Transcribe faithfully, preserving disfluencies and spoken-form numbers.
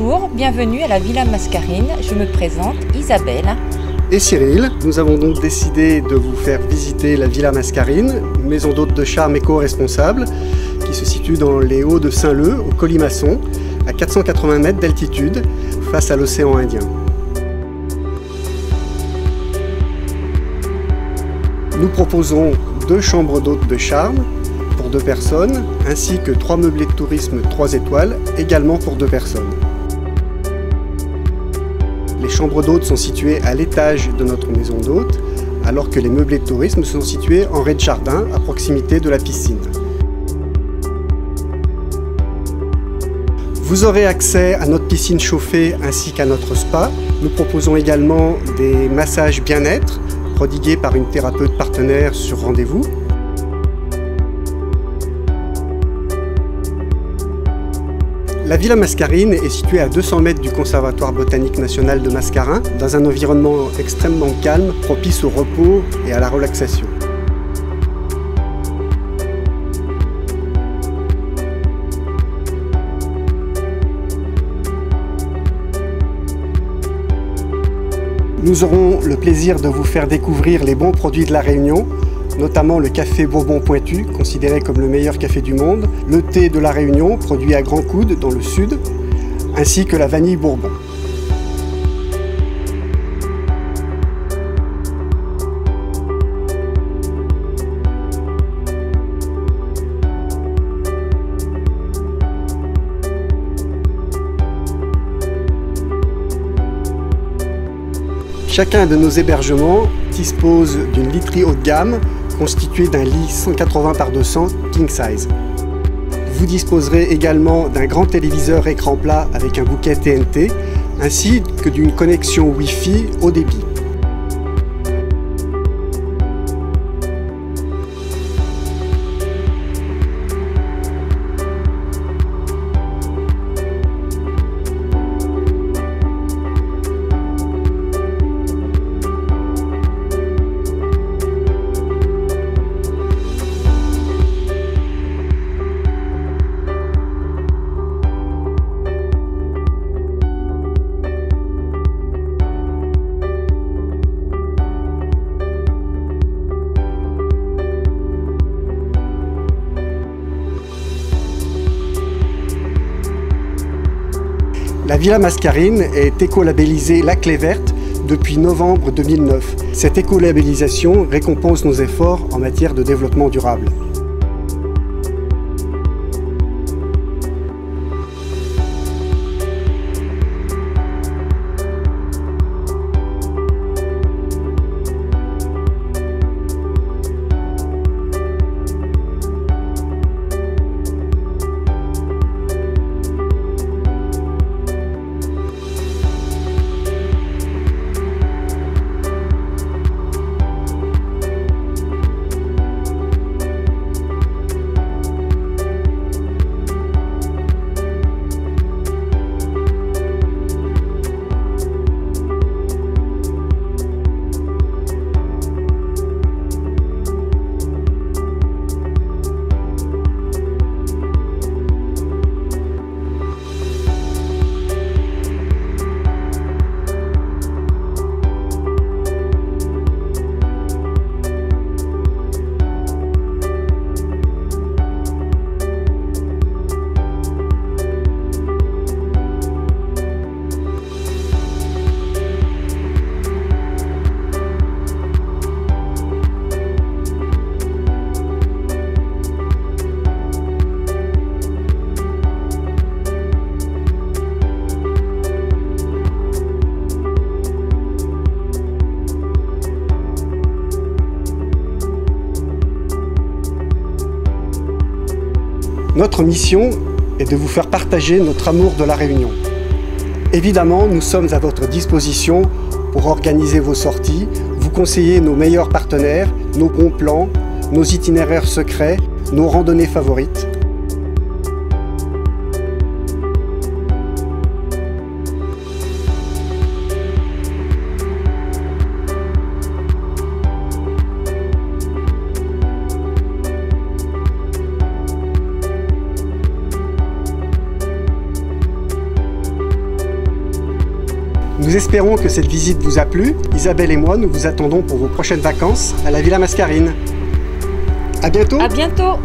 Bonjour, bienvenue à la Villa Mascarine. Je me présente, Isabelle. Et Cyril, nous avons donc décidé de vous faire visiter la Villa Mascarine, maison d'hôtes de charme éco-responsable, qui se situe dans les Hauts-de-Saint-Leu, au Colimaçon, à quatre cent quatre-vingts mètres d'altitude, face à l'océan Indien. Nous proposons deux chambres d'hôtes de charme pour deux personnes, ainsi que trois meublés de tourisme trois étoiles, également pour deux personnes. Les chambres d'hôtes sont situées à l'étage de notre maison d'hôtes, alors que les meublés de tourisme sont situés en rez-de-jardin, à proximité de la piscine. Vous aurez accès à notre piscine chauffée ainsi qu'à notre spa. Nous proposons également des massages bien-être, prodigués par une thérapeute partenaire sur rendez-vous. La Villa Mascarine est située à deux cents mètres du Conservatoire botanique national de Mascarin, dans un environnement extrêmement calme, propice au repos et à la relaxation. Nous aurons le plaisir de vous faire découvrir les bons produits de La Réunion, notamment le café Bourbon-Pointu, considéré comme le meilleur café du monde, le thé de La Réunion, produit à Grand-Coude, dans le sud, ainsi que la vanille Bourbon. Chacun de nos hébergements dispose d'une literie haut de gamme, constitué d'un lit cent quatre-vingts par deux cents king size. Vous disposerez également d'un grand téléviseur écran plat avec un bouquet T N T, ainsi que d'une connexion Wi-Fi haut débit. La Villa Mascarine est écolabellisée La Clé Verte depuis novembre deux mille neuf. Cette écolabellisation récompense nos efforts en matière de développement durable. Notre mission est de vous faire partager notre amour de La Réunion. Évidemment, nous sommes à votre disposition pour organiser vos sorties, vous conseiller nos meilleurs partenaires, nos bons plans, nos itinéraires secrets, nos randonnées favorites. Nous espérons que cette visite vous a plu. Isabelle et moi, nous vous attendons pour vos prochaines vacances à la Villa Mascarine. À bientôt. À bientôt.